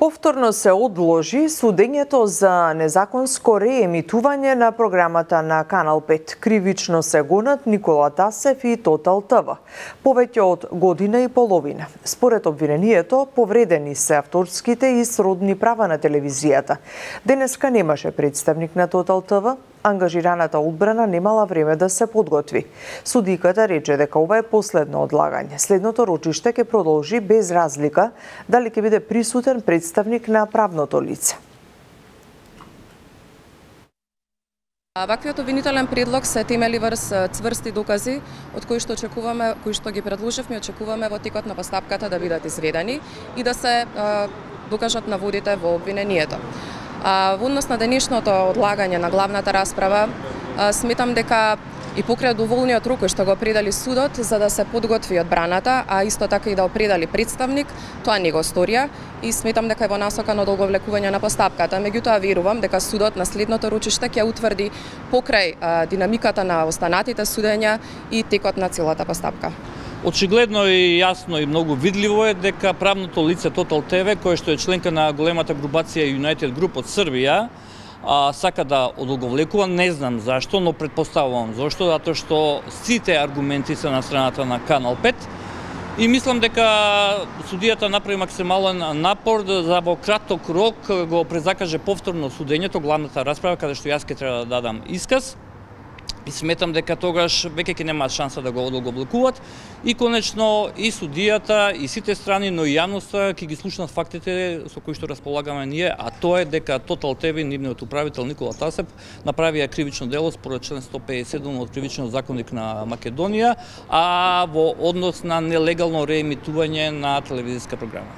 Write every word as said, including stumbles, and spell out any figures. Повторно се одложи судењето за незаконско реемитување на програмата на Канал пет. Кривично се гонат Никола Тасев и Total Т В. Повеќе од година и половина. Според обвинението, повредени се авторските и сродни права на телевизијата. Денеска немаше представник на Total Т В. Ангажираната одбрана немала време да се подготви. Судијката рече дека ова е последно одлагање. Следното рочиште ќе продолжи без разлика дали ќе биде присутен представник на правното лице. Ваквиот обвинителен предлог се темели врз цврсти докази, од кои што очекуваме, кои што ги предложивме, очекуваме во текот на постапката да бидат изведени и да се докажат наводите во обвинението. А, во однос на денешното одлагање на главната расправа, а, сметам дека и покрај доволниот рок што го предали судот за да се подготви одбраната, а исто така и да определи представник, тоа не го сторија и сметам дека е во насока на долговлекување на постапката. Меѓутоа верувам дека судот на следното рочиште ќе утврди покрај а, динамиката на останатите судења и текот на целата постапка. Очигледно и јасно и многу видливо е дека правното лице Total Т В, кој што е членка на големата групација United Group од Србија, а, сака да одолговлекува, не знам зашто, но предпоставувам зашто, затоа што сите аргументи се на страната на Канал пет и мислам дека судијата направи максимален напор за во краток рок го презакаже повторно судењето, главната расправа, каде што јас ке треба да дадам исказ. И сметам дека тогаш веќе ќе немаат шанса да го одолговлекуваат и конечно и судијата и сите страни, но и јавноста ќе ги слушнат фактите со кои што располагаме ние, а тоа е дека Total Т В, нивниот управител Никола Тасев, направија кривично дело според член сто педесет и седум од кривичниот законник на Македонија, а во однос на нелегално реемитување на телевизиска програма.